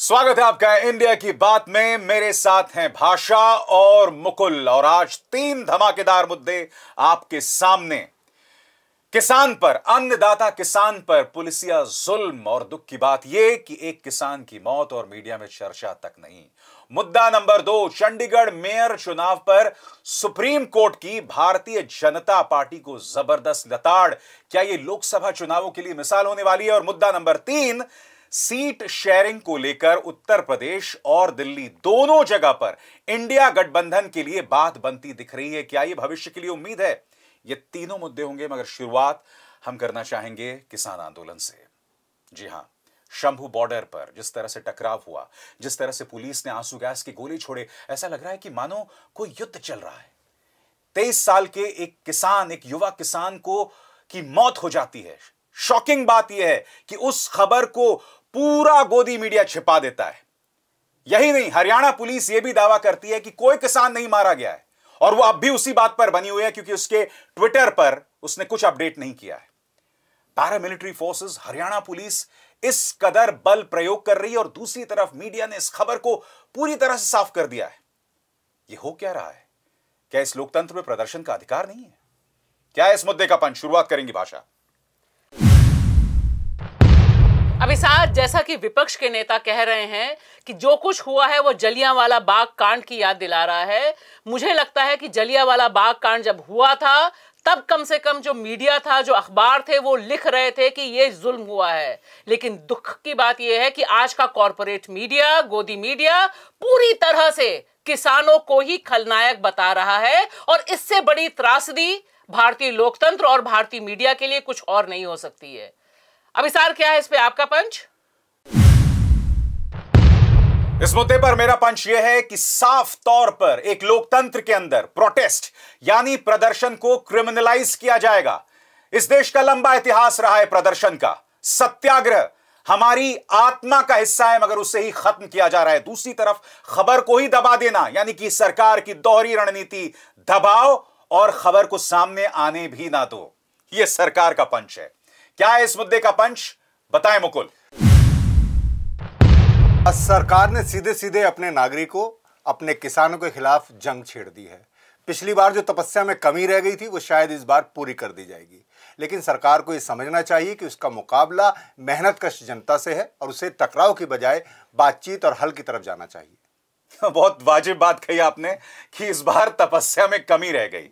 स्वागत है आपका इंडिया की बात में। मेरे साथ हैं भाषा और मुकुल और आज 3 धमाकेदार मुद्दे आपके सामने। किसान पर, अन्नदाता किसान पर पुलिसिया जुल्म और दुख की बात यह कि एक किसान की मौत और मीडिया में चर्चा तक नहीं। मुद्दा नंबर 2, चंडीगढ़ मेयर चुनाव पर सुप्रीम कोर्ट की भारतीय जनता पार्टी को जबरदस्त लताड़, क्या यह लोकसभा चुनावों के लिए मिसाल होने वाली है। और मुद्दा नंबर 3, सीट शेयरिंग को लेकर उत्तर प्रदेश और दिल्ली दोनों जगह पर इंडिया गठबंधन के लिए बात बनती दिख रही है, क्या यह भविष्य के लिए उम्मीद है। ये तीनों मुद्दे होंगे, मगर शुरुआत हम करना चाहेंगे किसान आंदोलन से। जी हां, शंभू बॉर्डर पर जिस तरह से टकराव हुआ, जिस तरह से पुलिस ने आंसू गैस के गोले छोड़े, ऐसा लग रहा है कि मानो कोई युद्ध चल रहा है। 23 साल के एक किसान, एक युवा किसान को की मौत हो जाती है। शॉकिंग बात यह है कि उस खबर को पूरा गोदी मीडिया छिपा देता है। यही नहीं, हरियाणा पुलिस यह भी दावा करती है कि कोई किसान नहीं मारा गया है और वो अब भी उसी बात पर बनी हुई है क्योंकि उसके ट्विटर पर उसने कुछ अपडेट नहीं किया है। पैरामिलिट्री फोर्सेस, हरियाणा पुलिस इस कदर बल प्रयोग कर रही है और दूसरी तरफ मीडिया ने इस खबर को पूरी तरह से साफ कर दिया है। यह हो क्या रहा है? क्या इस लोकतंत्र में प्रदर्शन का अधिकार नहीं है? क्या है इस मुद्दे का पंच? शुरुआत करेंगी भाषा। अभिसार, जैसा कि विपक्ष के नेता कह रहे हैं कि जो कुछ हुआ है वो जलियांवाला बाग कांड की याद दिला रहा है, मुझे लगता है कि जलियांवाला बाग कांड जब हुआ था तब कम से कम जो मीडिया था, जो अखबार थे, वो लिख रहे थे कि ये जुल्म हुआ है। लेकिन दुख की बात यह है कि आज का कॉरपोरेट मीडिया, गोदी मीडिया पूरी तरह से किसानों को ही खलनायक बता रहा है और इससे बड़ी त्रासदी भारतीय लोकतंत्र और भारतीय मीडिया के लिए कुछ और नहीं हो सकती है। अभिसार, क्या है इस पे आपका पंच? इस मुद्दे पर मेरा पंच यह है कि साफ तौर पर एक लोकतंत्र के अंदर प्रोटेस्ट यानी प्रदर्शन को क्रिमिनलाइज किया जाएगा। इस देश का लंबा इतिहास रहा है प्रदर्शन का। सत्याग्रह हमारी आत्मा का हिस्सा है मगर उसे ही खत्म किया जा रहा है। दूसरी तरफ खबर को ही दबा देना यानी कि सरकार की दोहरी रणनीति, दबाओ और खबर को सामने आने भी ना दो, यह सरकार का पंच है। क्या है इस मुद्दे का पंच? बताएं मुकुल। सरकार ने सीधे सीधे अपने नागरिकों, अपने किसानों के खिलाफ जंग छेड़ दी है। पिछली बार जो तपस्या में कमी रह गई थी वो शायद इस बार पूरी कर दी जाएगी, लेकिन सरकार को ये समझना चाहिए कि उसका मुकाबला मेहनतकश जनता से है और उसे टकराव की बजाय बातचीत और हल की तरफ जाना चाहिए। बहुत वाजिब बात कही आपने कि इस बार तपस्या में कमी रह गई।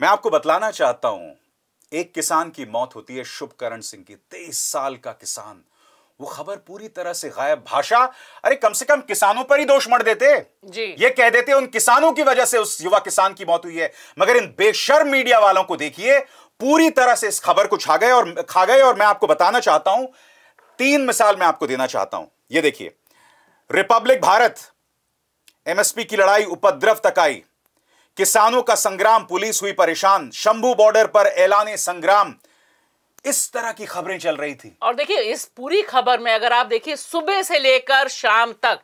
मैं आपको बतलाना चाहता हूं, एक किसान की मौत होती है, शुभकरण सिंह की, 23 साल का किसान। वो खबर पूरी तरह से गायब। भाषा, अरे कम से कम किसानों पर ही दोष मढ़ देते जी। ये कह देते उन किसानों की वजह से उस युवा किसान की मौत हुई है, मगर इन बेशर्म मीडिया वालों को देखिए पूरी तरह से इस खबर को खा गए। और मैं आपको बताना चाहता हूं, 3 मिसाल मैं आपको देना चाहता हूं। ये देखिए, रिपब्लिक भारत, एमएसपी की लड़ाई उपद्रव तक आई, किसानों का संग्राम, पुलिस हुई परेशान, शंभू बॉर्डर पर ऐलाने संग्राम, इस तरह की खबरें चल रही थी। और देखिए इस पूरी खबर में अगर आप देखिए सुबह से लेकर शाम तक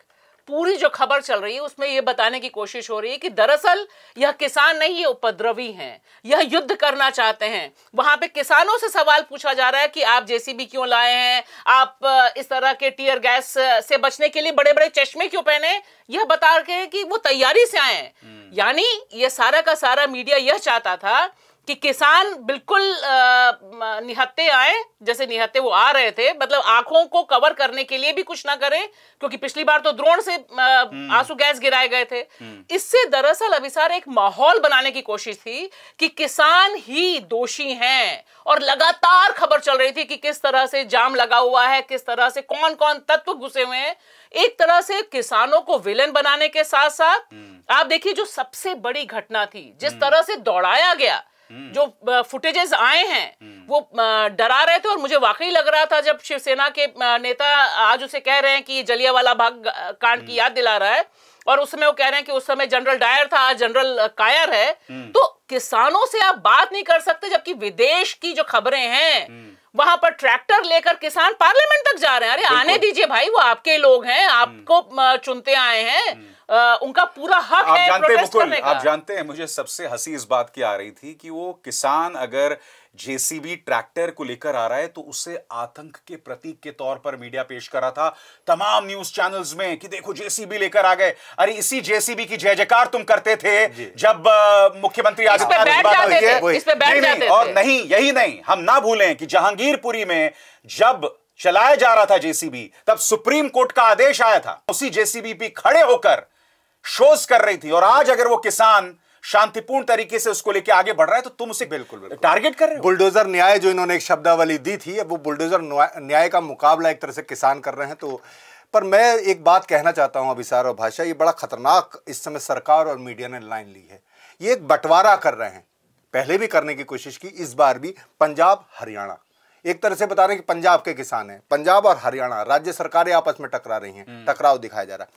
पूरी जो खबर चल रही है उसमें यह बताने की कोशिश हो रही है कि दरअसल यह किसान नहीं, ये उपद्रवी हैं, यह युद्ध करना चाहते हैं। वहां पे किसानों से सवाल पूछा जा रहा है कि आप जेसीबी क्यों लाए हैं, आप इस तरह के टीयर गैस से बचने के लिए बड़े बड़े चश्मे क्यों पहने, यह बता रहे कि वो तैयारी से आए। यानी यह सारा का सारा मीडिया यह चाहता था कि किसान बिल्कुल निहत्ते आए, जैसे निहत्ते वो आ रहे थे, मतलब आंखों को कवर करने के लिए भी कुछ ना करें, क्योंकि पिछली बार तो द्रोण से आंसू गैस गिराए गए थे। इससे दरअसल अभिसार एक माहौल बनाने की कोशिश थी कि किसान ही दोषी हैं और लगातार खबर चल रही थी कि किस तरह से जाम लगा हुआ है, किस तरह से कौन कौन तत्व घुसे हुए हैं। एक तरह से किसानों को विलेन बनाने के साथ साथ आप देखिए जो सबसे बड़ी घटना थी, जिस तरह से दौड़ाया गया, जो फुटेजेस आए हैं वो डरा रहे थे। और मुझे वाकई लग रहा था जब शिवसेना के नेता आज उसे कह रहे हैं कि जलियांवाला बाग कांड की याद दिला रहा है और उस समय वो कह रहे हैं कि उस समय जनरल डायर था, आज जनरल कायर है, तो किसानों से आप बात नहीं कर सकते, जबकि विदेश की जो खबरें हैं वहां पर ट्रैक्टर लेकर किसान पार्लियामेंट तक जा रहे हैं। अरे आने दीजिए भाई, वो आपके लोग हैं, आपको चुनते आए हैं उनका पूरा हक है प्रोटेस्ट करने का। आप जानते हैं मुझे सबसे हंसी इस बात की आ रही थी कि वो किसान अगर जेसीबी ट्रैक्टर को लेकर आ रहा है तो उसे आतंक के प्रतीक के तौर पर मीडिया पेश कर रहा था तमाम न्यूज चैनल्स में कि देखो जेसीबी लेकर आ गए। अरे इसी जेसीबी की जय जयकार तुम करते थे जब मुख्यमंत्री आदित्यनाथ। और नहीं यही नहीं, हम ना भूलें कि जहांगीरपुरी में जब चलाया जा रहा था जेसीबी तब सुप्रीम कोर्ट का आदेश आया था, उसी जेसीबी पे खड़े होकर शोज कर रही थी। और आज अगर वो किसान शांतिपूर्ण तरीके से उसको लेके आगे बढ़ रहा है तो तुम उसे बिल्कुल टारगेट कर रहे हो। बुलडोजर न्याय जो इन्होंने एक शब्दावली दी थी, अब वो बुलडोजर न्याय का मुकाबला एक तरह से किसान कर रहे हैं। तो पर मैं एक बात कहना चाहता हूं अभिसार और भाषा, ये बड़ा खतरनाक इस समय सरकार और मीडिया ने लाइन ली है। ये एक बंटवारा कर रहे हैं, पहले भी करने की कोशिश की, इस बार भी पंजाब हरियाणा एक तरह से बता रहे हैं कि पंजाब के किसान हैं, पंजाब और हरियाणा राज्य सरकारें आपस में टकरा रही हैं, टकराव दिखाया जा रहा है।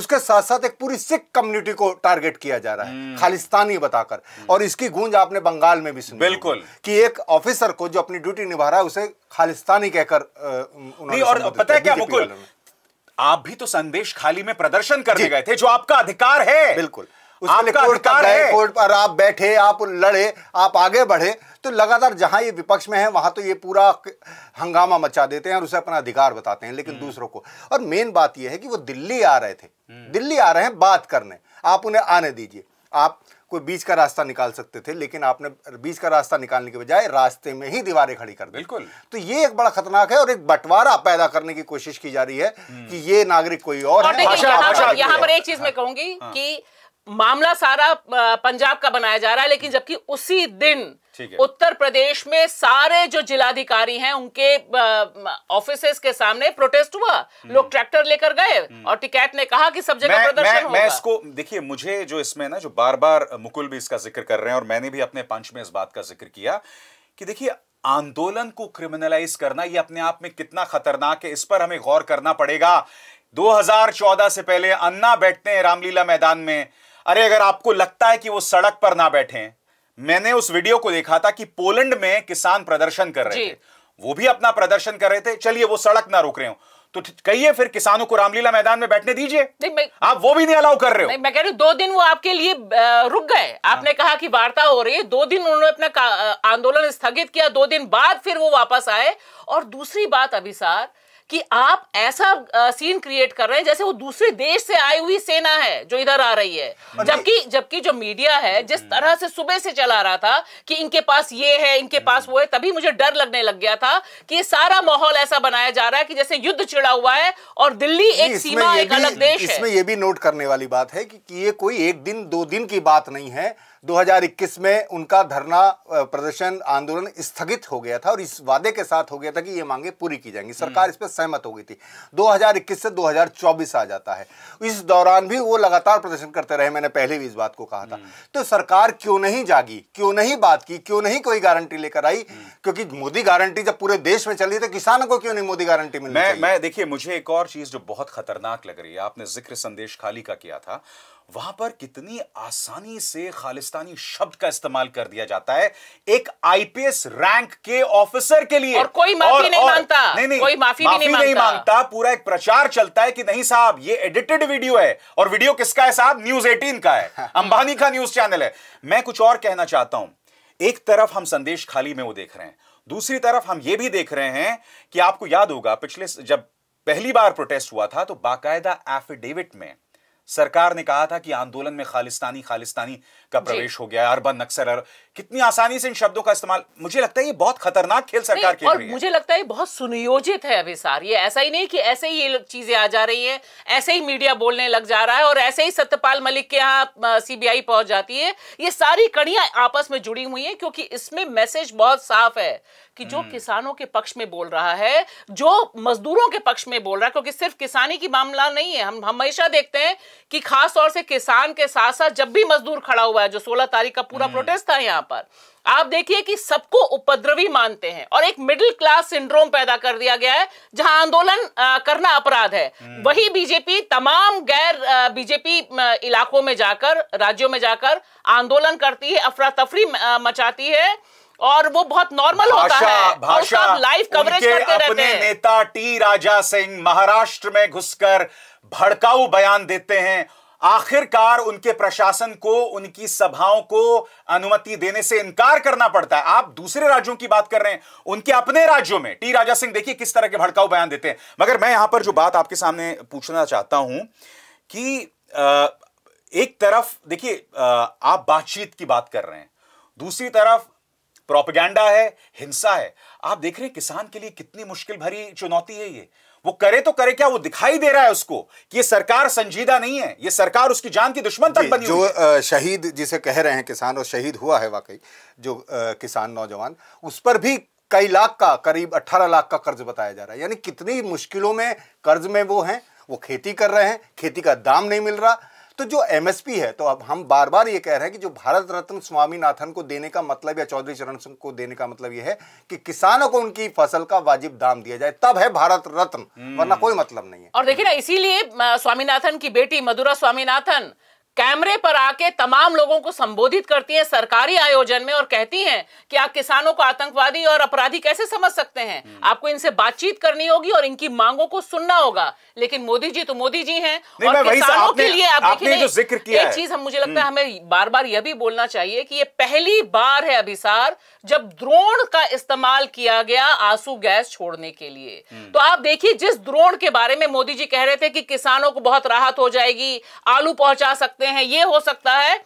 उसके साथ साथ एक पूरी सिख कम्युनिटी को टारगेट किया जा रहा है खालिस्तानी बताकर, और इसकी गूंज आपने बंगाल में भी सुनी बिल्कुल कि एक ऑफिसर को जो अपनी ड्यूटी निभा रहा है उसे खालिस्तानी कहकर उन्होंने। और पता है क्या मुकुल, आप भी तो संदेश खाली में प्रदर्शन करने गए थे जो आपका अधिकार है। बिल्कुल कोर्ट पर आप बैठे, आप लड़े, आप आगे बढ़े, तो लगातार जहां ये विपक्ष में है वहां तो ये पूरा हंगामा मचा देते हैं और उसे अपना अधिकार बताते हैं, लेकिन दूसरों को। और मेन बात ये है कि वो दिल्ली आ रहे थे, दिल्ली आ रहे हैं बात करने, आप उन्हें आने दीजिए। आप कोई बीच का रास्ता निकाल सकते थे, लेकिन आपने बीच का रास्ता निकालने के बजाय रास्ते में ही दीवारें खड़ी कर दी। बिल्कुल, तो ये एक बड़ा खतरनाक है और एक बंटवारा पैदा करने की कोशिश की जा रही है कि ये नागरिक कोई और। यहाँ पर एक चीज मैं कहूंगी कि मामला सारा पंजाब का बनाया जा रहा है, लेकिन जबकि उसी दिन उत्तर प्रदेश में सारे जो जिलाधिकारी हैं उनके ऑफिसेस के सामने प्रोटेस्ट हुआ, लोग ट्रैक्टर लेकर गए और टिकैत ने कहा कि सब जगह प्रदर्शन होगा। मैं इसको देखिए, मुझे जो इसमें ना जो बार बार मुकुल भी इसका जिक्र कर रहे हैं और मैंने भी अपने पंच में इस बात का जिक्र किया कि देखिए आंदोलन को क्रिमिनलाइज करना ये अपने आप में कितना खतरनाक है, इस पर हमें गौर करना पड़ेगा। 2014 से पहले अन्ना बैठते हैं रामलीला मैदान में। अरे अगर आपको लगता है कि वो सड़क पर ना बैठें, मैंने उस वीडियो को देखा था कि पोलैंड में किसान प्रदर्शन कर रहे थे, वो भी अपना प्रदर्शन कर रहे थे। चलिए वो सड़क ना रोक रहे हो तो कहिए फिर किसानों को रामलीला मैदान में बैठने दीजिए, आप वो भी नहीं अलाउ कर रहे हो। मैं कह रही हूं 2 दिन वो आपके लिए रुक गए। आपने कहा कि वार्ता हो रही है, 2 दिन उन्होंने अपना आंदोलन स्थगित किया, 2 दिन बाद फिर वो वापस आए। और दूसरी बात अभिसार कि आप ऐसा सीन क्रिएट कर रहे हैं जैसे वो दूसरे देश से आई हुई सेना है जो इधर आ रही है, जबकि जो मीडिया है जिस तरह से सुबह से चला रहा था कि इनके पास ये है, इनके पास वो है, तभी मुझे डर लगने लग गया था कि ये सारा माहौल ऐसा बनाया जा रहा है कि जैसे युद्ध छिड़ा हुआ है और दिल्ली एक सीमा एक अलग देश है। इसमें ये भी नोट करने वाली बात है कि ये कोई 1 दिन 2 दिन की बात नहीं है। 2021 में उनका धरना प्रदर्शन आंदोलन स्थगित हो गया था और इस वादे के साथ हो गया था कि ये मांगे पूरी की जाएंगी, सरकार इस पर सहमत हो गई थी। 2021 से 2024 आ जाता है, इस दौरान भी वो लगातार प्रदर्शन करते रहे, मैंने पहले भी इस बात को कहा था। तो सरकार क्यों नहीं जागी, क्यों नहीं बात की, क्यों नहीं कोई गारंटी लेकर आई? क्योंकि मोदी गारंटी जब पूरे देश में चली तो किसानों को क्यों नहीं मोदी गारंटी मिली? मैं देखिए, मुझे एक और चीज जो बहुत खतरनाक लग रही है, आपने जिक्र संदेश खाली का किया था, वहां पर कितनी आसानी से खालिस्तानी शब्द का इस्तेमाल कर दिया जाता है एक आईपीएस रैंक के ऑफिसर के लिए, और कोई माफी नहीं मांगता। नहीं, कोई माफी भी नहीं मांगता। पूरा एक प्रचार चलता है कि नहीं साहब ये एडिटेड वीडियो है, और वीडियो किसका है साहब? न्यूज़ 18 का है, अंबानी का न्यूज चैनल है। मैं कुछ और कहना चाहता हूं, एक तरफ हम संदेश खाली में वो देख रहे हैं, दूसरी तरफ हम ये भी देख रहे हैं कि आपको याद होगा पिछले जब पहली बार प्रोटेस्ट हुआ था तो बाकायदा एफिडेविट में सरकार ने कहा था कि आंदोलन में खालिस्तानी का प्रवेश हो गया, अर्बन नक्सल। कितनी आसानी से इन शब्दों का इस्तेमाल, मुझे लगता है ये बहुत खतरनाक खेल सरकार खेल रही है। मुझे लगता है ये बहुत सुनियोजित है अभिसार, ये ऐसा ही नहीं कि ऐसे ही ये चीजें आ जा रही है, ऐसे ही मीडिया बोलने लग जा रहा है और ऐसे ही सत्यपाल मलिक के यहाँ CBI पहुंच जाती है। ये सारी कड़ियां आपस में जुड़ी हुई है क्योंकि इसमें मैसेज बहुत साफ है कि जो किसानों के पक्ष में बोल रहा है, जो मजदूरों के पक्ष में बोल रहा है, क्योंकि सिर्फ किसानी की मामला नहीं है। हम हमेशा देखते हैं कि खास तौर से किसान के साथ साथ जब भी मजदूर खड़ा हुआ है, जो 16 तारीख का पूरा प्रोटेस्ट था यहाँ पर, आप देखिए कि सबको उपद्रवी मानते हैं और एक मिडिल क्लास सिंड्रोम पैदा कर दिया गया है जहां आंदोलन करना अपराध है। वही बीजेपी तमाम गैर बीजेपी इलाकों में जाकर, राज्यों में जाकर आंदोलन करती है, अफरा तफरी मचाती है और वो बहुत नॉर्मल होता है। भाषा लाइव कवरेज करते रहते हैं। नेता T Raja Singh महाराष्ट्र में घुसकर भड़काऊ बयान देते हैं, आखिरकार उनके प्रशासन को उनकी सभाओं को अनुमति देने से इनकार करना पड़ता है। आप दूसरे राज्यों की बात कर रहे हैं, उनके अपने राज्यों में टी राजा सिंह देखिए किस तरह के भड़काऊ बयान देते हैं। मगर मैं यहां पर जो बात आपके सामने पूछना चाहता हूं कि एक तरफ देखिए आप बातचीत की बात कर रहे हैं, दूसरी तरफ प्रोपेगेंडा है, हिंसा है। आप देख रहे हैं किसान के लिए कितनी मुश्किल भरी चुनौती है ये। वो करे तो करे क्या, वो दिखाई दे रहा है उसको कि ये सरकार संजीदा नहीं है, ये सरकार उसकी जान की दुश्मन तक बनी हुई है। जो शहीद जिसे कह रहे हैं किसान, और शहीद हुआ है वाकई जो किसान नौजवान, उस पर भी कई लाख का, करीब 18 लाख का कर्ज बताया जा रहा है। यानी कितनी मुश्किलों में कर्ज में वो हैं, वो खेती कर रहे हैं, खेती का दाम नहीं मिल रहा। तो जो एमएसपी है, तो अब हम बार बार ये कह रहे हैं कि जो भारत रत्न स्वामीनाथन को देने का मतलब या चौधरी चरण सिंह को देने का मतलब ये है कि किसानों को उनकी फसल का वाजिब दाम दिया जाए, तब है भारत रत्न, वरना कोई मतलब नहीं है। और देखिए ना, इसीलिए स्वामीनाथन की बेटी मधुरा स्वामीनाथन कैमरे पर आके तमाम लोगों को संबोधित करती हैं सरकारी आयोजन में और कहती हैं कि आप किसानों को आतंकवादी और अपराधी कैसे समझ सकते हैं, आपको इनसे बातचीत करनी होगी और इनकी मांगों को सुनना होगा। लेकिन मोदी जी तो मोदी जी हैं और किसानों के लिए आप देखिए जो जिक्र किया है, चीज हम मुझे लगता है हमें बार बार यह भी बोलना चाहिए कि ये पहली बार है अभिसार जब ड्रोन का इस्तेमाल किया गया आंसू गैस छोड़ने के लिए। तो आप देखिए जिस ड्रोन के बारे में मोदी जी कह रहे थे कि किसानों को बहुत राहत हो जाएगी, आलू पहुंचा सकते हैं, ये हो सकता है,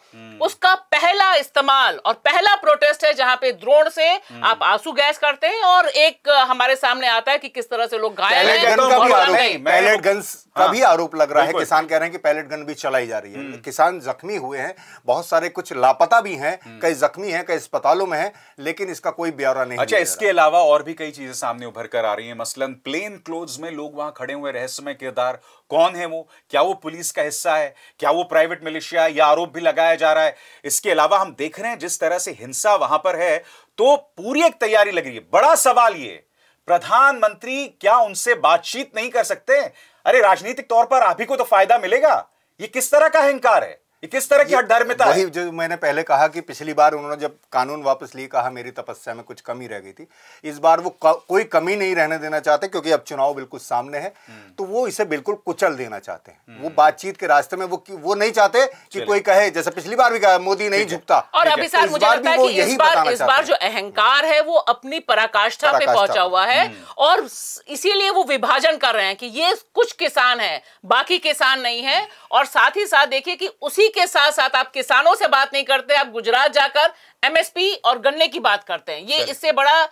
उसका पहला इस्तेमाल और पहला प्रोटेस्ट है जहां पे ड्रोन से आप आंसू गैस करते हैं और एक हमारे सामने आता है कि किस तरह से लोग घायल हैं। पैलेट गन का भी आरोप लग रहा है, किसान कह रहे हैं कि पैलेट गन भी चलाई जा रही है। किसान जख्मी हुए हैं, बहुत सारे कुछ लापता भी हैं, कई जख्मी हैं, कई अस्पतालों में हैं, लेकिन इसका कोई ब्यौरा नहीं। अच्छा, इसके अलावा और भी कई चीजें सामने उभर कर आ रही है, मसलन प्लेन क्लोथ्स में लोग वहां खड़े हुए, रहस्यमय किरदार कौन है वो, क्या वो पुलिस का हिस्सा है, क्या वो प्राइवेट मिलिशिया, यह आरोप भी लगाया जा रहा है। इसके अलावा हम देख रहे हैं जिस तरह से हिंसा वहां पर है, तो पूरी एक तैयारी लग रही है। बड़ा सवाल ये, प्रधानमंत्री क्या उनसे बातचीत नहीं कर सकते? अरे राजनीतिक तौर पर आप ही को तो फायदा मिलेगा। ये किस तरह का अहंकार है, ये किस तरह की अधर्मिता है? वही जो मैंने पहले कहा कि पिछली बार उन्होंने जब कानून वापस लिए, कहा मेरी तपस्या में कुछ कमी रह गई थी। इस बार वो कोई कमी नहीं रहने देना चाहते क्योंकि अब चुनाव बिल्कुल सामने है, तो वो इसे बिल्कुल कुचल देना चाहते हैं। वो बातचीत के रास्ते में वो नहीं चाहते कि कोई कहे, जैसे पिछली बार भी कहा मोदी नहीं झुकता। और अभी मुझे लगता है कि इस बार जो अहंकार है वो अपनी पराकाष्ठा पे पहुंचा हुआ है और इसीलिए वो विभाजन कर रहे हैं कि ये कुछ किसान है, बाकी किसान नहीं है। और साथ ही साथ देखिए कि उसी के साथ साथ आप किसानों से बात नहीं करते, आप गुजरात जाकर एमएसपी और गन्ने की बात करते हैं। ये इससे बड़ा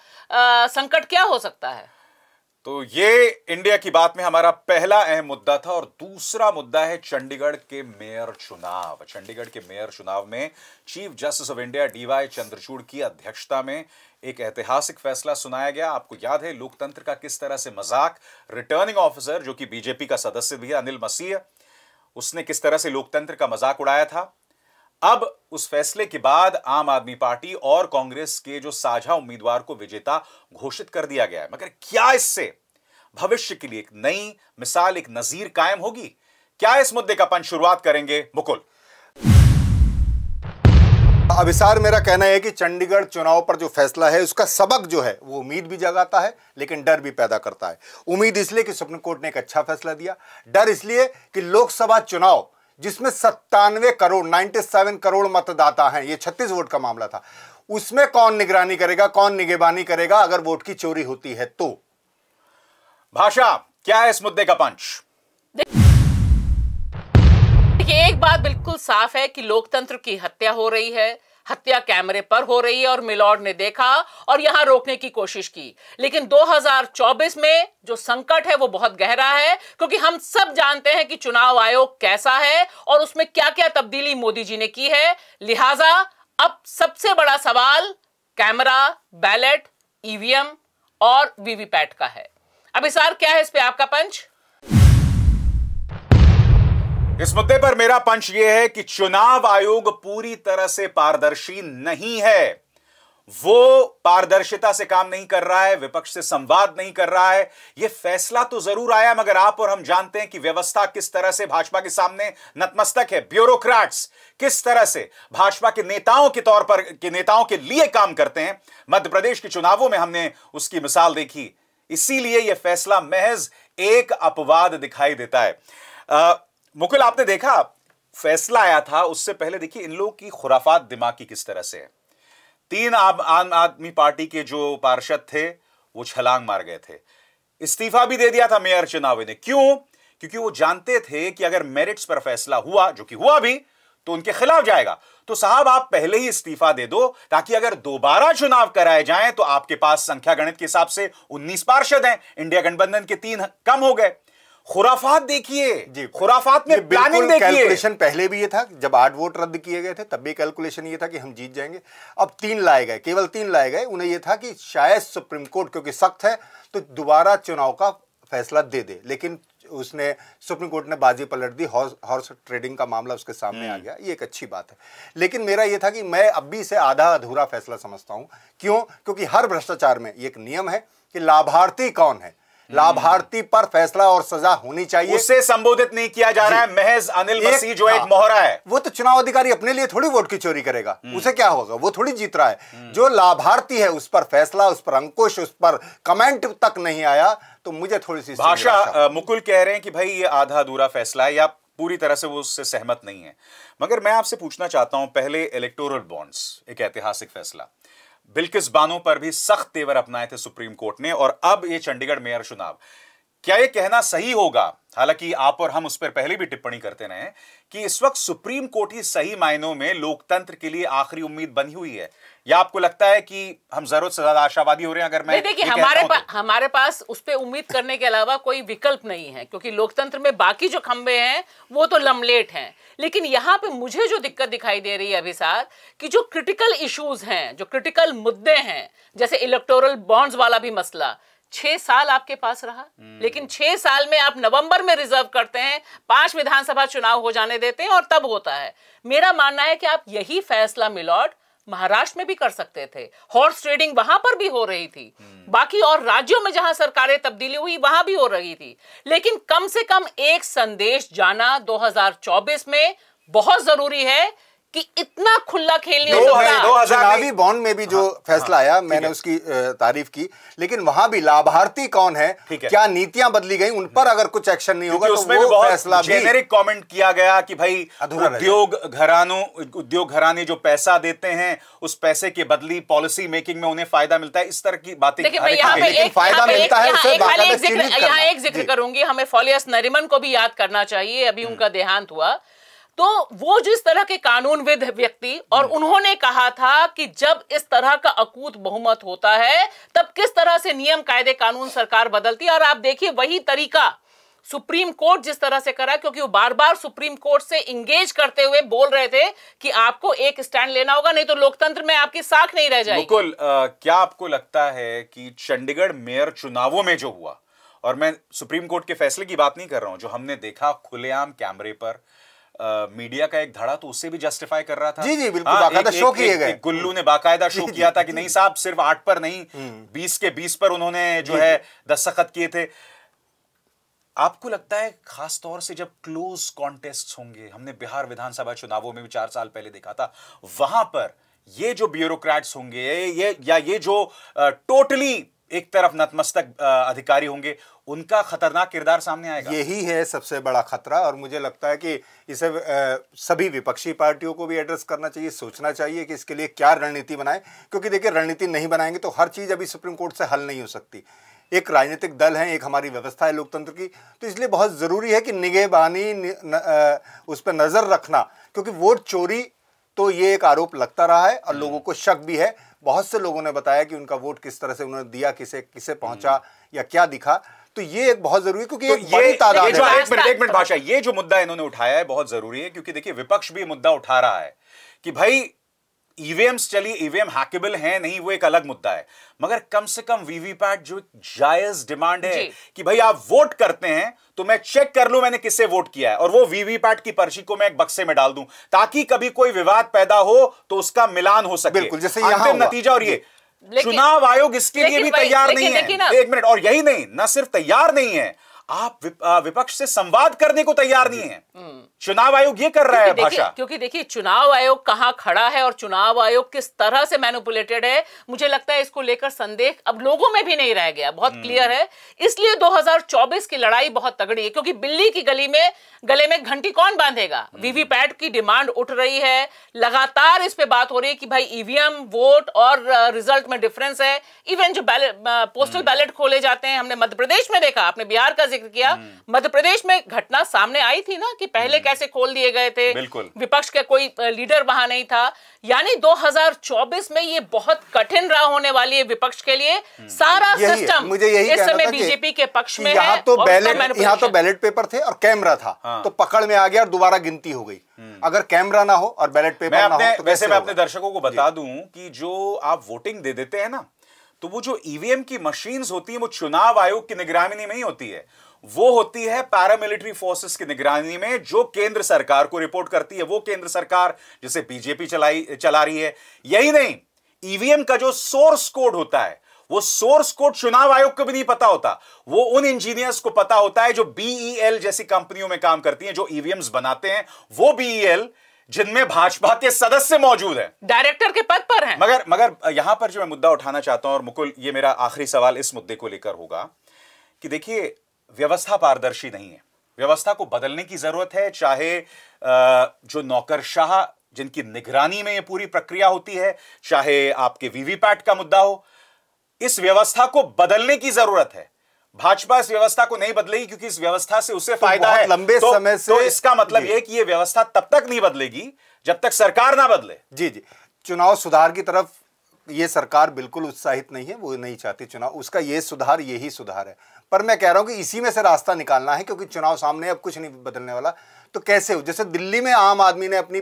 संकट क्या हो सकता है? तो ये इंडिया की बात में हमारा पहला अहम मुद्दा था। और दूसरा मुद्दा है चंडीगढ़ के मेयर चुनाव। चंडीगढ़ के मेयर चुनाव में chief justice of India D Y Chandrachud की अध्यक्षता में एक ऐतिहासिक फैसला सुनाया गया। आपको याद है लोकतंत्र का किस तरह से मजाक, रिटर्निंग ऑफिसर जो कि बीजेपी का सदस्य भी है अनिल मसीह, उसने किस तरह से लोकतंत्र का मजाक उड़ाया था। अब उस फैसले के बाद आम आदमी पार्टी और कांग्रेस के जो साझा उम्मीदवार को विजेता घोषित कर दिया गया है। मगर क्या इससे भविष्य के लिए एक नई मिसाल, एक नजीर कायम होगी? क्या इस मुद्दे का पंच शुरुआत करेंगे मुकुल? अभिसार, मेरा कहना है कि चंडीगढ़ चुनाव पर जो फैसला है उसका सबक जो है वो उम्मीद भी जगाता है लेकिन डर भी पैदा करता है। उम्मीद इसलिए कि सुप्रीम कोर्ट ने एक अच्छा फैसला दिया, डर इसलिए कि लोकसभा चुनाव जिसमें 97 करोड़ 97 करोड़ मतदाता हैं, ये 36 वोट का मामला था, उसमें कौन निगरानी करेगा, कौन निगेबानी करेगा अगर वोट की चोरी होती है तो? भाषा, क्या है इस मुद्दे का पंच? एक बात बिल्कुल साफ है कि लोकतंत्र की हत्या हो रही है, हत्या कैमरे पर हो रही है और मिलॉर्ड ने देखा और यहां रोकने की कोशिश की। लेकिन 2024 में जो संकट है वो बहुत गहरा है क्योंकि हम सब जानते हैं कि चुनाव आयोग कैसा है और उसमें क्या क्या तब्दीली मोदी जी ने की है। लिहाजा अब सबसे बड़ा सवाल कैमरा, बैलेट, ईवीएम और वीवीपैट का है। अभिसार, क्या है इस पर आपका पंच? इस मुद्दे पर मेरा पंच यह है कि चुनाव आयोग पूरी तरह से पारदर्शी नहीं है। वो पारदर्शिता से काम नहीं कर रहा है, विपक्ष से संवाद नहीं कर रहा है। यह फैसला तो जरूर आया मगर आप और हम जानते हैं कि व्यवस्था किस तरह से भाजपा के सामने नतमस्तक है। ब्यूरोक्रेट्स किस तरह से भाजपा के नेताओं के तौर पर के नेताओं के लिए काम करते हैं। मध्य प्रदेश के चुनावों में हमने उसकी मिसाल देखी। इसीलिए यह फैसला महज एक अपवाद दिखाई देता है। मुकुल, आपने देखा फैसला आया था उससे पहले देखिए इन लोगों की खुराफात दिमाग की किस तरह से है। तीन आम आदमी पार्टी के जो पार्षद थे वो छलांग मार गए थे, इस्तीफा भी दे दिया था मेयर चुनाव ने। क्यों? क्योंकि वो जानते थे कि अगर मेरिट्स पर फैसला हुआ, जो कि हुआ भी, तो उनके खिलाफ जाएगा। तो साहब आप पहले ही इस्तीफा दे दो ताकि अगर दोबारा चुनाव कराए जाएं तो आपके पास संख्या गणित के हिसाब से 19 पार्षद हैं, इंडिया गठबंधन के 3 कम हो गए। खुराफात देखिए, खुराफात में प्लानिंग देखिए। कैलकुलेशन पहले भी ये था, जब 8 वोट रद्द किए गए थे तब भी कैलकुलेशन ये था कि हम जीत जाएंगे। अब 3 लाए गए, केवल 3 लाए गए। उन्हें यह था कि शायद सुप्रीम कोर्ट क्योंकि सख्त है तो दोबारा चुनाव का फैसला दे दे, लेकिन उसने सुप्रीम कोर्ट ने बाजी पलट दी। हॉर्स ट्रेडिंग का मामला उसके सामने आ गया, ये एक अच्छी बात है। लेकिन मेरा ये था कि मैं अब भी इसे आधा अधूरा फैसला समझता हूँ। क्यों? क्योंकि हर भ्रष्टाचार में एक नियम है कि लाभार्थी कौन है, लाभार्थी पर फैसला और सजा होनी चाहिए, उसे संबोधित नहीं किया जा रहा है। महज अनिल मसीह जो एक मोहरा है, वो तो चुनाव अधिकारी अपने लिए थोड़ी वोट की चोरी करेगा, उसे क्या होगा, वो थोड़ी जीत रहा है। जो लाभार्थी है उस पर फैसला, उस पर अंकुश, उस पर कमेंट तक नहीं आया, तो मुझे थोड़ी सी भाषा। मुकुल कह रहे हैं कि भाई ये आधा अधूरा फैसला है या पूरी तरह से वो उससे सहमत नहीं है, मगर मैं आपसे पूछना चाहता हूं, पहले इलेक्टोरल बॉन्ड्स एक ऐतिहासिक फैसला, बिल्किस बानो पर भी सख्त तेवर अपनाए थे सुप्रीम कोर्ट ने, और अब ये चंडीगढ़ मेयर चुनाव, क्या ये कहना सही होगा, हालांकि आप और हम उस पर पहले भी टिप्पणी करते रहे, कि इस वक्त सुप्रीम कोर्ट ही सही मायनों में लोकतंत्र के लिए आखिरी उम्मीद बनी हुई है, या आपको लगता है कि हम जरूरत से ज्यादा आशावादी हो रहे हैं? अगर मैं देखिए हमारे पास उस पर उम्मीद करने के अलावा कोई विकल्प नहीं है, क्योंकि लोकतंत्र में बाकी जो खंबे हैं वो तो लमलेट हैं। लेकिन यहाँ पे मुझे जो दिक्कत दिखाई दे रही है अभिसार, कि जो क्रिटिकल इश्यूज हैं, जो क्रिटिकल मुद्दे हैं, जैसे इलेक्टोरल बॉन्ड्स वाला भी मसला 6 साल आपके पास रहा, लेकिन 6 साल में आप नवंबर में रिजर्व करते हैं, 5 विधानसभा चुनाव हो जाने देते हैं और तब होता है। मेरा मानना है कि आप यही फैसला मिलॉर्ड महाराष्ट्र में भी कर सकते थे। हॉर्स ट्रेडिंग वहां पर भी हो रही थी, बाकी और राज्यों में जहां सरकारें तब्दीली हुई वहां भी हो रही थी, लेकिन कम से कम एक संदेश जाना 2024 में बहुत जरूरी है कि इतना खुला खेल नहीं हो सकता। 2000 बॉन्ड में भी जो फैसला आया, मैंने उसकी तारीफ की, लेकिन वहां भी लाभार्थी कौन है, क्या नीतियां बदली गई, उन पर अगर कुछ एक्शन नहीं होगा तो उसमें वो फैसला भी जेनेरिक कमेंट किया गया कि भाई उद्योग घराने जो पैसा देते हैं उस पैसे के बदली पॉलिसी मेकिंग में उन्हें फायदा मिलता है, इस तरह की बातें। फायदा मिलता है, यहाँ एक जिक्र करूंगी, हमें फॉलियस नरीमन को भी याद करना चाहिए, अभी उनका देहांत हुआ। तो वो जिस तरह के कानूनविद व्यक्ति, और उन्होंने कहा था कि जब इस तरह का अकूत बहुमत होता है तब किस तरह से नियम कायदे कानून सरकार बदलती है, और आप देखिए वही तरीका सुप्रीम कोर्ट जिस तरह से करा, क्योंकि वो बार बार सुप्रीम कोर्ट से इंगेज करते हुए बोल रहे थे कि आपको एक स्टैंड लेना होगा, नहीं तो लोकतंत्र में आपकी साख नहीं रह जाएगी। बिल्कुल, क्या आपको लगता है कि चंडीगढ़ मेयर चुनावों में जो हुआ, और मैं सुप्रीम कोर्ट के फैसले की बात नहीं कर रहा हूं, जो हमने देखा खुलेआम कैमरे पर मीडिया का एक धड़ा, तो उससे भी जस्टिफाई कर रहा था। जी जी बिल्कुल, बाकायदा शो किए गए। गुल्लू ने बाकायदा शो किया था कि नहीं साहब सिर्फ 8 पर नहीं 20 के 20 पर उन्होंने जो है दस्तखत किए थे। आपको लगता है खास तौर से जब क्लोज कॉन्टेस्ट होंगे, हमने बिहार विधानसभा चुनावों में भी 4 साल पहले देखा था, वहां पर ये जो ब्यूरोक्रेट्स होंगे ये जो टोटली एक तरफ नतमस्तक अधिकारी होंगे, उनका खतरनाक किरदार सामने आएगा? यही है सबसे बड़ा खतरा, और मुझे लगता है कि इसे सभी विपक्षी पार्टियों को भी एड्रेस करना चाहिए, सोचना चाहिए कि इसके लिए क्या रणनीति बनाएं, क्योंकि देखिए रणनीति नहीं बनाएंगे तो हर चीज़ अभी सुप्रीम कोर्ट से हल नहीं हो सकती। एक राजनीतिक दल है, एक हमारी व्यवस्था है लोकतंत्र की, तो इसलिए बहुत ज़रूरी है कि निगहबानी उस पर नज़र रखना, क्योंकि वोट चोरी तो ये एक आरोप लगता रहा है और लोगों को शक भी है। बहुत से लोगों ने बताया कि उनका वोट किस तरह से उन्होंने दिया, किसे पहुंचा या क्या दिखा, तो ये एक बहुत जरूरी है, क्योंकि एक मिनट भाषा, ये जो मुद्दा इन्होंने उठाया है बहुत जरूरी है, क्योंकि देखिए विपक्ष भी मुद्दा उठा रहा है कि भाई ईवीएम्स, चलिए ईवीएम हैकेबल हैं नहीं, वो एक अलग मुद्दा है, मगर कम से कम वीवीपैट जो एक जायज डिमांड है कि भाई आप वोट करते हैं तो मैं चेक कर लूं मैंने किससे वोट किया है, और वो वीवीपैट की पर्ची को मैं एक बक्से में डाल दूं ताकि कभी कोई विवाद पैदा हो तो उसका मिलान हो सके। बिल्कुल, जैसे यहाँ नतीजा, और ये चुनाव आयोग इसके लिए भी तैयार नहीं है। एक मिनट, और यही नहीं, न सिर्फ तैयार नहीं है, आप विपक्ष से संवाद करने को तैयार नहीं है। चुनाव आयोग ये कर रहा है भाषा, क्योंकि देखिए चुनाव आयोग कहां खड़ा है और चुनाव आयोग किस तरह से मैनिपुलेटेड है, मुझे लगता है इसको लेकर संदेह अब लोगों में भी नहीं रह गया, बहुत क्लियर है। इसलिए 2024 की लड़ाई बहुत तगड़ी है, क्योंकि बिल्ली की गली में गले में घंटी कौन बांधेगा? वीवीपैट की डिमांड उठ रही है, लगातार इस पे बात हो रही है कि भाई ईवीएम वोट और रिजल्ट में डिफरेंस है। इवन जो पोस्टल बैलेट खोले जाते हैं, हमने मध्य प्रदेश में देखा, आपने बिहार का जिक्र किया, मध्य प्रदेश में घटना सामने आई थी ना कि पहले कैसे खोल दिए गए थे, विपक्ष का कोई लीडर वहां नहीं था। यानी 2024 में ये बहुत कठिन राह होने वाली है विपक्ष के लिए। सारा सिस्टम इस समय बीजेपी के पक्ष में है। यहाँ तो बैलेट पेपर थे और कैमरा था, तो पकड़ में आ गया और दोबारा गिनती हो गई। अगर कैमरा ना हो और बैलेट पेपर ना हो, तो वैसे मैं अपने दर्शकों को बता दूं कि जो आप वोटिंग दे देते हैं ना, तो वो जो ईवीएम की मशीन्स होती है वो चुनाव आयोग की निगरानी में ही होती है, वो होती है पैरामिलिट्री फोर्सेस की निगरानी में, जो केंद्र सरकार को रिपोर्ट करती है। वो केंद्र सरकार जिसे बीजेपी चला रही है। यही नहीं, ईवीएम का जो सोर्स कोड होता है, वो सोर्स कोड चुनाव आयोग को भी नहीं पता होता, वो उन इंजीनियर्स को पता होता है जो बीईएल जैसी कंपनियों में काम करती हैं, जो ईवीएम्स बनाते हैं। वो बीईएल जिनमें भाजपा के सदस्य मौजूद हैं, डायरेक्टर के पद पर हैं। मगर यहां पर जो मैं मुद्दा उठाना चाहता हूं, और मुकुल ये मेरा आखिरी सवाल इस मुद्दे को लेकर होगा कि देखिए, व्यवस्था पारदर्शी नहीं है, व्यवस्था को बदलने की जरूरत है। चाहे जो नौकरशाह जिनकी निगरानी में ये पूरी प्रक्रिया होती है, चाहे आपके वीवीपैट का मुद्दा हो, इस व्यवस्था को बदलने की जरूरत है। भाजपा इस व्यवस्था को नहीं बदलेगी क्योंकि इस व्यवस्था से उसे फायदा है लंबे समय से। तो इसका मतलब यह कि ये व्यवस्था तब तक नहीं बदलेगी जब तक सरकार ना बदले। जी जी, चुनाव सुधार की तरफ ये सरकार बिल्कुल उत्साहित नहीं है, वो नहीं चाहती चुनाव, उसका ये सुधार यही सुधार है। पर मैं कह रहा हूं कि इसी में से रास्ता निकालना है, क्योंकि चुनाव सामने, अब कुछ नहीं बदलने वाला। तो कैसे हो? जैसे दिल्ली में आम आदमी ने अपनी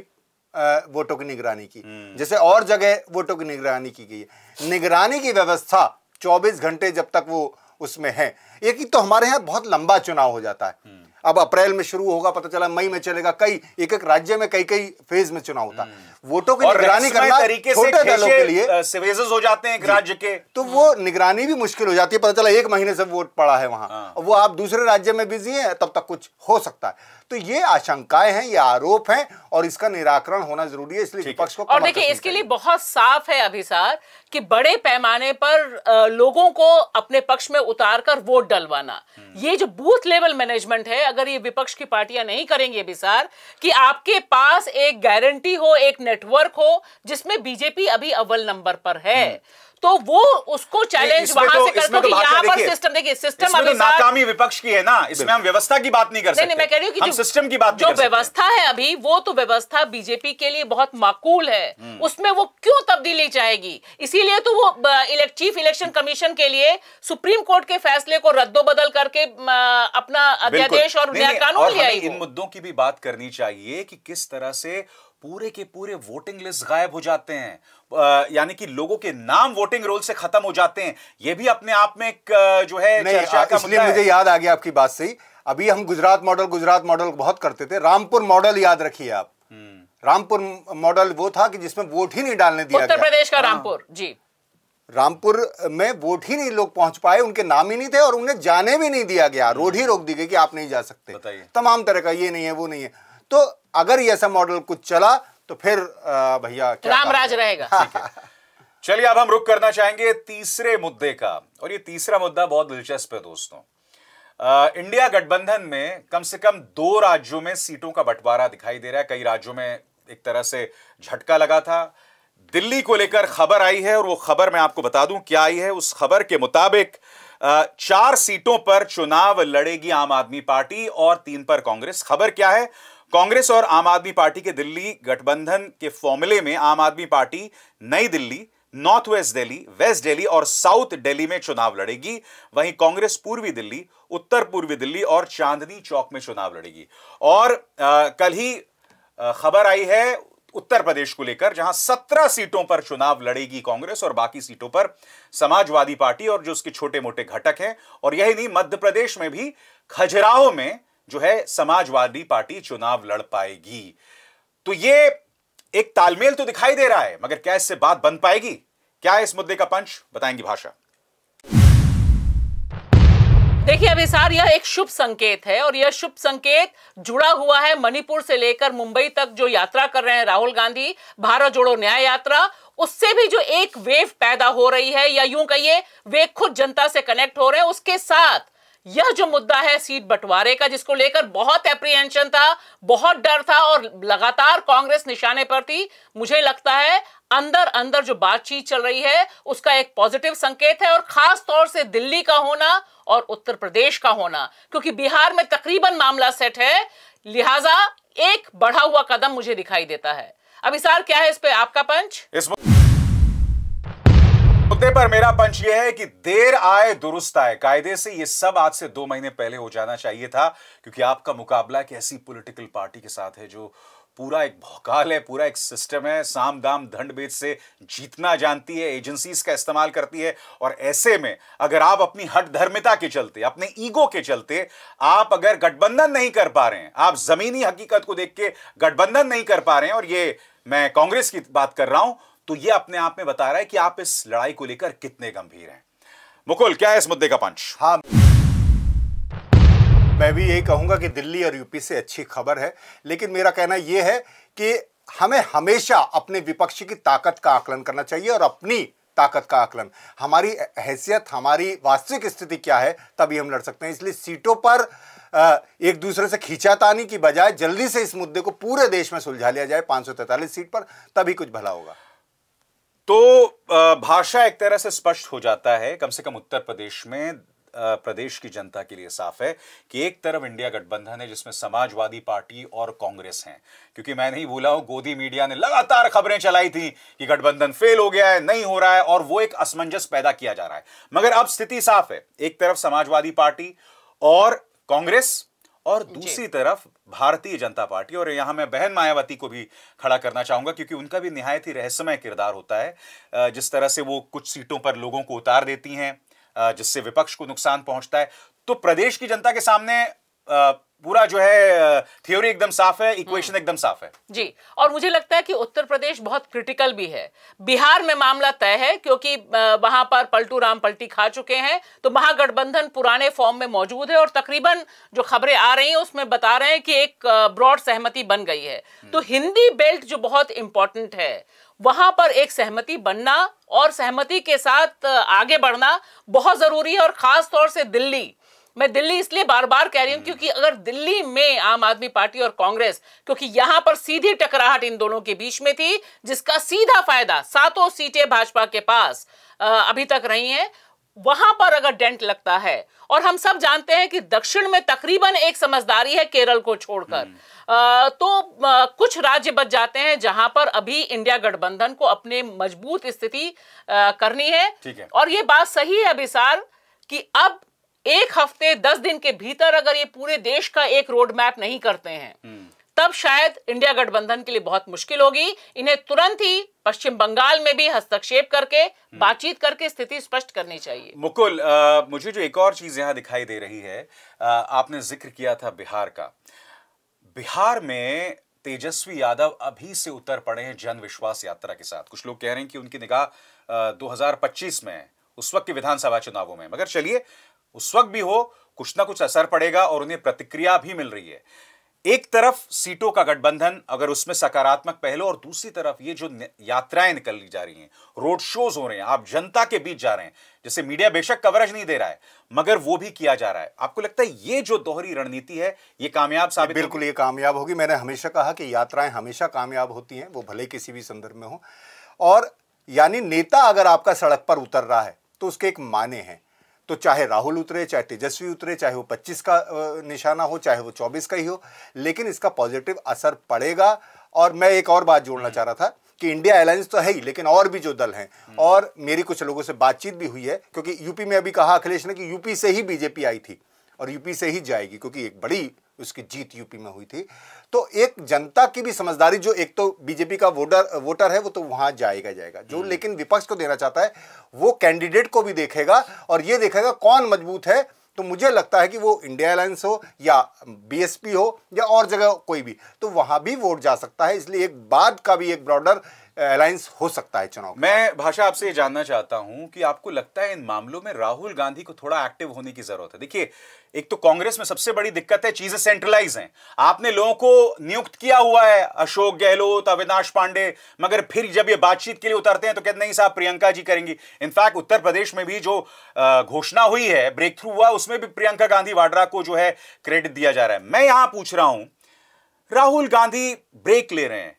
वोटों की निगरानी की, जैसे और जगह वोटों की निगरानी की गई है। निगरानी की व्यवस्था 24 घंटे जब तक वो उसमें है। एक तो हमारे यहाँ बहुत लंबा चुनाव हो जाता है, अब अप्रैल में शुरू होगा, पता चला मई में चलेगा, कई एक राज्य में कई कई फेज में चुनाव होता है। वोटों की निगरानी करना छोटे दलों के लिए सिवेजेस हो जाते हैं एक राज्य के, तो वो निगरानी भी मुश्किल हो जाती है। पता चला एक महीने से वोट पड़ा है वहां, वो आप दूसरे राज्य में बिजी हैं, तब तक कुछ हो सकता है। तो ये आशंकाएं हैं, ये आरोप हैं, और इसका निराकरण होना जरूरी है, इसलिए विपक्ष को। और देखिए, इसके लिए बहुत साफ है अभिसार कि बड़े पैमाने पर लोगों को अपने पक्ष में उतारकर वोट डलवाना, ये जो बूथ लेवल मैनेजमेंट है, अगर ये विपक्ष की पार्टियां नहीं करेंगी अभिसार, कि आपके पास एक गारंटी हो, एक नेटवर्क हो, जिसमें बीजेपी अभी अव्वल नंबर पर है, तो वो उसको चैलेंज वहां से करते हैं। यहाँ पर सिस्टम देखिए, सिस्टम अभी नाकामी विपक्ष की है ना, इसमें हम व्यवस्था की बात नहीं कर सकते। नहीं, मैं कह रही हूँ कि हम सिस्टम की बात, जो व्यवस्था है अभी, वो तो व्यवस्था बीजेपी के लिए बहुत माकूल है, उसमें वो क्यों तब्दीली चाहेगी? इसीलिए तो वो चीफ इलेक्शन कमीशन के लिए सुप्रीम कोर्ट के फैसले को रद्दोबदल करके अपना अध्यादेश और नया कानून ले आई। इन मुद्दों की भी बात करनी चाहिए कि किस तरह से पूरे के पूरे वोटिंग लिस्ट गायब हो जाते हैं, यानी कि लोगों के नाम वोटिंग रोल से खत्म हो जाते हैं। यह भी अपने आप में एक जो है चर्चा का मुद्दा है। मुझे याद आ गया आपकी बात से ही, अभी हम गुजरात मॉडल बहुत करते थे, रामपुर मॉडल याद रखिए आप। रामपुर मॉडल वो था कि जिसमें वोट ही नहीं डालने दिया, उत्तर प्रदेश का रामपुर। जी, रामपुर में वोट ही नहीं लोग पहुंच पाए, उनके नाम ही नहीं थे और उन्हें जाने भी नहीं दिया गया, रोड ही रोक दी गई कि आप नहीं जा सकते। तमाम तरह का ये नहीं है, वो नहीं है। तो अगर ये ऐसा मॉडल कुछ चला तो फिर भैया रामराज रहेगा। चलिए, अब हम रुक करना चाहेंगे तीसरे मुद्दे का, और ये तीसरा मुद्दा बहुत दिलचस्प है दोस्तों। इंडिया गठबंधन में कम से कम 2 राज्यों में सीटों का बंटवारा दिखाई दे रहा है। कई राज्यों में एक तरह से झटका लगा था। दिल्ली को लेकर खबर आई है, और वो खबर मैं आपको बता दूं क्या आई है। उस खबर के मुताबिक 4 सीटों पर चुनाव लड़ेगी आम आदमी पार्टी और 3 पर कांग्रेस। खबर क्या है? कांग्रेस और आम आदमी पार्टी के दिल्ली गठबंधन के फॉर्मूले में आम Aadmi Party New Delhi, north west Delhi, west Delhi और साउथ दिल्ली में चुनाव लड़ेगी। वहीं कांग्रेस पूर्वी दिल्ली, उत्तर पूर्वी दिल्ली और चांदनी चौक में चुनाव लड़ेगी। और कल ही खबर आई है उत्तर प्रदेश को लेकर, जहां 17 सीटों पर चुनाव लड़ेगी कांग्रेस और बाकी सीटों पर समाजवादी पार्टी और जो उसके छोटे मोटे घटक हैं। और यही नहीं, मध्य प्रदेश में भी खजुराहो में जो है समाजवादी पार्टी चुनाव लड़ पाएगी। तो ये एक तालमेल तो दिखाई दे रहा है, मगर क्या इससे बात बन पाएगी? क्या इस मुद्दे का पंच? बताएंगी भाषा। देखिए अभिसार, यह एक शुभ संकेत है, और यह शुभ संकेत जुड़ा हुआ है मणिपुर से लेकर मुंबई तक जो यात्रा कर रहे हैं राहुल गांधी, भारत जोड़ो न्याय यात्रा, उससे भी जो एक वेव पैदा हो रही है, या यूं कहिए वे खुद जनता से कनेक्ट हो रहे हैं। उसके साथ यह जो मुद्दा है सीट बंटवारे का, जिसको लेकर बहुत एप्रीहेंशन था, बहुत डर था और लगातार कांग्रेस निशाने पर थी, मुझे लगता है अंदर अंदर जो बातचीत चल रही है उसका एक पॉजिटिव संकेत है। और खास तौर से दिल्ली का होना और उत्तर प्रदेश का होना, क्योंकि बिहार में तकरीबन मामला सेट है, लिहाजा एक बढ़ा हुआ कदम मुझे दिखाई देता है। अभिसार, क्या है इस पे आपका पंच? इस मुद्दे पर मेरा पंच यह है कि देर आए दुरुस्त आए कायदे से यह सब आज से 2 महीने पहले हो जाना चाहिए था, क्योंकि आपका मुकाबला एक ऐसी पॉलिटिकल पार्टी के साथ है जो पूरा एक भौकाल है, पूरा एक सिस्टम है, साम दाम दंड भेद से जीतना जानती है, एजेंसीज का इस्तेमाल करती है। और ऐसे में अगर आप अपनी हट धर्मिता के चलते, अपने ईगो के चलते आप अगर गठबंधन नहीं कर पा रहे हैं, आप जमीनी हकीकत को देख के गठबंधन नहीं कर पा रहे हैं, और ये मैं कांग्रेस की बात कर रहा हूं, तो ये अपने आप में बता रहा है कि आप इस लड़ाई को लेकर कितने गंभीर हैं। मुकुल, क्या है इस मुद्दे का पंच? हाँ, मैं भी यही कहूंगा कि दिल्ली और यूपी से अच्छी खबर है, लेकिन मेरा कहना यह है कि हमें हमेशा अपने विपक्ष की ताकत का आकलन करना चाहिए और अपनी ताकत का आकलन, हमारी हैसियत, हमारी वास्तविक स्थिति क्या है, तभी हम लड़ सकते हैं। इसलिए सीटों पर एक दूसरे से खींचातानी की बजाय जल्दी से इस मुद्दे को पूरे देश में सुलझा लिया जाए 543 सीट पर, तभी कुछ भला होगा। तो भाषा एक तरह से स्पष्ट हो जाता है, कम से कम उत्तर प्रदेश में, प्रदेश की जनता के लिए साफ है कि एक तरफ इंडिया गठबंधन है जिसमें समाजवादी पार्टी और कांग्रेस हैं, क्योंकि मैं नहीं भूला हूं गोदी मीडिया ने लगातार खबरें चलाई थी कि गठबंधन फेल हो गया है, नहीं हो रहा है, और वो एक असमंजस पैदा किया जा रहा है। मगर अब स्थिति साफ है, एक तरफ समाजवादी पार्टी और कांग्रेस और दूसरी तरफ भारतीय जनता पार्टी। और यहां मैं बहन मायावती को भी खड़ा करना चाहूंगा, क्योंकि उनका भी निहायत ही रहस्यमय किरदार होता है, जिस तरह से वो कुछ सीटों पर लोगों को उतार देती हैं जिससे विपक्ष को नुकसान पहुंचता है। तो प्रदेश की जनता के सामने पूरा जो है थ्योरी एकदम साफ है, इक्वेशन एकदम साफ है जी। और मुझे लगता है कि उत्तर प्रदेश बहुत क्रिटिकल भी है। बिहार में मामला तय है, क्योंकि वहां पर पलटू राम पलटी खा चुके हैं, तो महागठबंधन पुराने फॉर्म में मौजूद है और तकरीबन जो खबरें आ रही हैं उसमें बता रहे हैं कि एक ब्रॉड सहमति बन गई है। तो हिंदी बेल्ट जो बहुत इंपॉर्टेंट है, वहां पर एक सहमति बनना और सहमति के साथ आगे बढ़ना बहुत जरूरी है। और खास तौर से दिल्ली, मैं दिल्ली इसलिए बार बार कह रही हूं क्योंकि अगर दिल्ली में आम आदमी पार्टी और कांग्रेस, क्योंकि यहां पर सीधी टकराहट इन दोनों के बीच में थी, जिसका सीधा फायदा सातों सीटें भाजपा के पास अभी तक रही हैं, वहां पर अगर डेंट लगता है, और हम सब जानते हैं कि दक्षिण में तकरीबन एक समझदारी है केरल को छोड़कर, तो कुछ राज्य बच जाते हैं जहां पर अभी इंडिया गठबंधन को अपने मजबूत स्थिति करनी है। और ये बात सही है अभिसार कि अब 1 हफ्ते 10 दिन के भीतर अगर ये पूरे देश का एक रोड मैप नहीं करते हैं, तब शायद इंडिया गठबंधन के लिए बहुत मुश्किल होगी। इन्हें तुरंत ही पश्चिम बंगाल में भी हस्तक्षेप करके, बातचीत करके स्थिति स्पष्ट करनी चाहिए। मुकुल, मुझे जो एक और चीज यहां दिखाई दे रही है, आपने जिक्र किया था बिहार का। बिहार में तेजस्वी यादव अभी से उतर पड़े हैं जन विश्वास यात्रा के साथ। कुछ लोग कह रहे हैं कि उनकी निगाह 2025 में है, उस वक्त के विधानसभा चुनावों में। मगर चलिए, उस वक्त भी हो, कुछ ना कुछ असर पड़ेगा और उन्हें प्रतिक्रिया भी मिल रही है। एक तरफ सीटों का गठबंधन, अगर उसमें सकारात्मक पहलू, और दूसरी तरफ ये जो यात्राएं निकली जा रही हैं, रोड शोज हो रहे हैं, आप जनता के बीच जा रहे हैं, जैसे मीडिया बेशक कवरेज नहीं दे रहा है मगर वो भी किया जा रहा है। आपको लगता है ये जो दोहरी रणनीति है ये कामयाब साबित? बिल्कुल ये कामयाब होगी। मैंने हमेशा कहा कि यात्राएं हमेशा कामयाब होती हैं, वो भले किसी भी संदर्भ में हो। और यानी नेता अगर आपका सड़क पर उतर रहा है तो उसके एक माने हैं, तो चाहे राहुल उतरे, चाहे तेजस्वी उतरे, चाहे वो 25 का निशाना हो, चाहे वो 24 का ही हो, लेकिन इसका पॉजिटिव असर पड़ेगा। और मैं एक और बात जोड़ना चाह रहा था कि इंडिया अलायंस तो है ही, लेकिन और भी जो दल हैं, और मेरी कुछ लोगों से बातचीत भी हुई है, क्योंकि यूपी में अभी कहा अखिलेश ने कि यूपी से ही बीजेपी आई थी और यूपी से ही जाएगी, क्योंकि एक बड़ी उसकी जीत यूपी में हुई थी। तो एक जनता की भी समझदारी, जो एक तो बीजेपी का वोटर है वो तो वहां जाएगा, जो लेकिन विपक्ष को देना चाहता है वो कैंडिडेट को भी देखेगा और ये देखेगा कौन मजबूत है। तो मुझे लगता है कि वो इंडिया अलायंस हो या बीएसपी हो या और जगह कोई भी, तो वहां भी वोट जा सकता है। इसलिए एक बाद का भी एक ब्रॉडर अलायंस हो सकता है चुनाव। मैं भाषा आपसे ये जानना चाहता हूं कि आपको लगता है इन मामलों में राहुल गांधी को थोड़ा एक्टिव होने की जरूरत है। देखिए, एक तो कांग्रेस में सबसे बड़ी दिक्कत है चीजें सेंट्रलाइज हैं, आपने लोगों को नियुक्त किया हुआ है, अशोक गहलोत, अविनाश पांडे, मगर फिर जब ये बातचीत के लिए उतरते हैं तो कहते नहीं साहब प्रियंका जी करेंगी। इनफैक्ट उत्तर प्रदेश में भी जो घोषणा हुई है, ब्रेक थ्रू हुआ, उसमें भी प्रियंका गांधी वाड्रा को जो है क्रेडिट दिया जा रहा है। मैं यहां पूछ रहा हूं, राहुल गांधी ब्रेक ले रहे हैं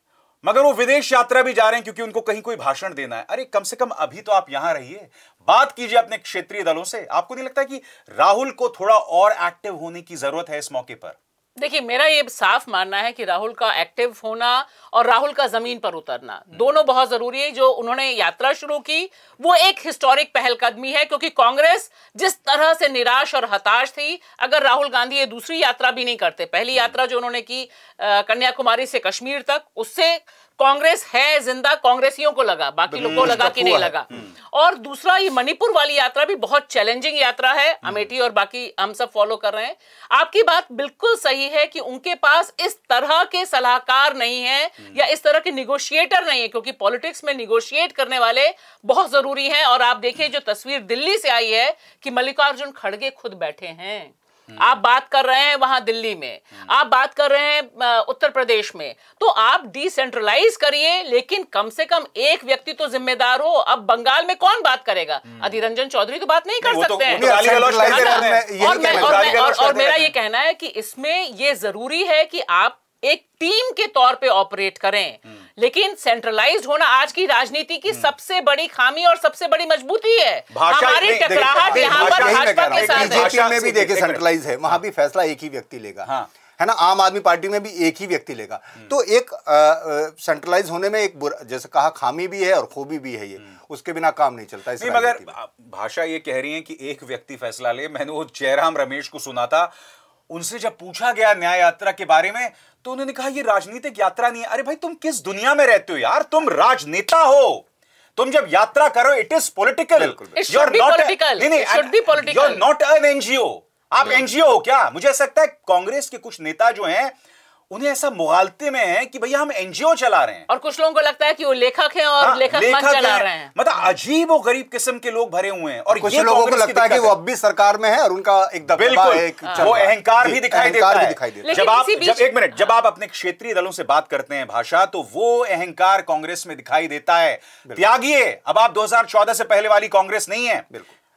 मगर वो विदेश यात्रा भी जा रहे हैं क्योंकि उनको कहीं कोई भाषण देना है। अरे कम से कम अभी तो आप यहां रहिए, बात कीजिए अपने क्षेत्रीय दलों से। आपको नहीं लगता कि राहुल को थोड़ा और एक्टिव होने की जरूरत है इस मौके पर? देखिए, मेरा ये साफ मानना है कि राहुल का एक्टिव होना और राहुल का जमीन पर उतरना दोनों बहुत जरूरी है। जो उन्होंने यात्रा शुरू की वो एक हिस्टोरिक पहलकदमी है, क्योंकि कांग्रेस जिस तरह से निराश और हताश थी, अगर राहुल गांधी ये दूसरी यात्रा भी नहीं करते, पहली यात्रा जो उन्होंने की कन्याकुमारी से कश्मीर तक, उससे कांग्रेस है जिंदा कांग्रेसियों को लगा, बाकी लोगों को लगा कि नहीं लगा। और दूसरा ये मणिपुर वाली यात्रा भी बहुत चैलेंजिंग यात्रा है, अमेठी और बाकी हम सब फॉलो कर रहे हैं। आपकी बात बिल्कुल सही है कि उनके पास इस तरह के सलाहकार नहीं है या इस तरह के निगोशिएटर नहीं है, क्योंकि पॉलिटिक्स में निगोशिएट करने वाले बहुत जरूरी है। और आप देखिए जो तस्वीर दिल्ली से आई है कि मल्लिकार्जुन खड़गे खुद बैठे हैं, आप बात कर रहे हैं वहां दिल्ली में, आप बात कर रहे हैं उत्तर प्रदेश में, तो आप डिसेंट्रलाइज करिए, लेकिन कम से कम एक व्यक्ति तो जिम्मेदार हो। अब बंगाल में कौन बात करेगा? अधीर रंजन चौधरी तो बात नहीं कर सकते हैं। और मेरा ये कहना है कि इसमें ये जरूरी है कि आप एक टीम के तौर पे ऑपरेट करें, लेकिन सेंट्रलाइज्ड होना आज की राजनीति की सबसे बड़ी खामी और सबसे बड़ी मजबूती है। हमारी टकराहट यहाँ पर भाजपा के साथ है। बीजेपी में भी देखिए सेंट्रलाइज है, वहां भी फैसला एक ही व्यक्ति लेगा, है ना। आम आदमी पार्टी में भी एक ही व्यक्ति लेगा। तो एक सेंट्रलाइज होने में एक जैसे कहा खामी भी है और खूबी भी है, ये उसके बिना काम नहीं चलता। नहीं, मगर भाषा ये कह रही है कि एक व्यक्ति फैसला ले। मैंने वो जयराम रमेश को सुना था, उनसे जब पूछा गया न्याय यात्रा के बारे में तो उन्होंने कहा ये राजनीतिक यात्रा नहीं है। अरे भाई, तुम किस दुनिया में रहते हो यार? तुम राजनेता हो, तुम जब यात्रा करो it is political, you are not an NGO. आप एनजीओ हो क्या? मुझे ऐसा लगता है कांग्रेस के कुछ नेता जो हैं उन्हें ऐसा मुगालते में है कि भैया हम एनजीओ चला रहे हैं, और कुछ लोगों को लगता है कि वो लेखक हैं और लेखक चला रहे हैं। मतलब अजीब और गरीब किस्म के लोग भरे हुए हैं, और कुछ लोगों को लगता है कि वो अब भी सरकार में है और उनका एक दबदबा है, वो अहंकार भी दिखाई देता है। जब आप अपने क्षेत्रीय दलों से बात करते हैं भाषा, तो वो अहंकार कांग्रेस में दिखाई देता है। त्यागिए, अब आप 2014 से पहले वाली कांग्रेस नहीं है।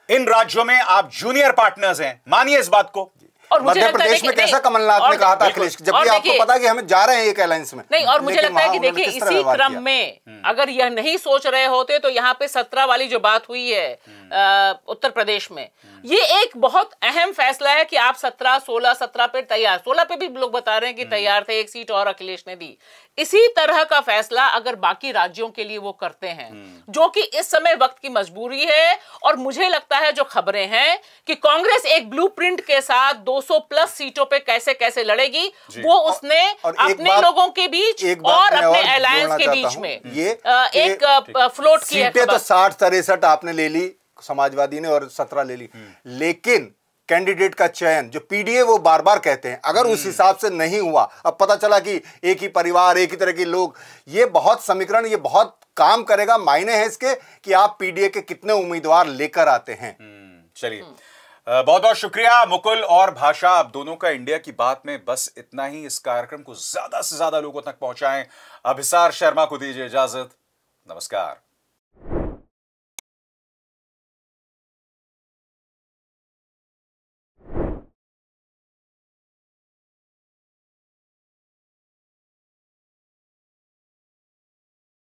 इन राज्यों में आप जूनियर पार्टनर्स हैं, मानिए इस बात को। और मध्य प्रदेश में कैसा कमलनाथ ने कहा था अखिलेश, जबकि आपको पता है कि हम जा रहे हैं एक अलायंस में। नहीं, और मुझे लगता है कि देखिए इसी क्रम में अगर यह नहीं सोच रहे होते तो यहाँ पे 17 वाली जो बात हुई है उत्तर प्रदेश में, ये एक बहुत अहम फैसला है कि आप 17, 16 पे तैयार, 16 पे भी लोग बता रहे हैं कि तैयार थे, एक सीट और अखिलेश ने दी। इसी तरह का फैसला अगर बाकी राज्यों के लिए वो करते हैं, जो कि इस समय वक्त की मजबूरी है। और मुझे लगता है जो खबरें हैं कि कांग्रेस एक ब्लूप्रिंट के साथ 200 प्लस सीटों पे कैसे कैसे लड़ेगी, वो उसने अपने लोगों के बीच और अपने अलायंस के बीच में एक फ्लोट किया। सीटें तो 60-63 आपने ले ली समाजवादी ने और 17 ले ली, लेकिन कैंडिडेट का चयन जो पीडीए वो बार बार कहते हैं, अगर उस हिसाब से नहीं हुआ। अब पता चला कि एक ही परिवार, एक ही तरह के लोग, ये बहुत समीकरण, ये बहुत काम करेगा। मायने हैं इसके कि आप पीडीए के कितने उम्मीदवार लेकर आते हैं। चलिए, बहुत बहुत शुक्रिया मुकुल और भाषा, आप दोनों का इंडिया की बात में बस इतना ही। इस कार्यक्रम को ज्यादा से ज्यादा लोगों तक पहुंचाएं। अभिसार शर्मा को दीजिए इजाजत। नमस्कार।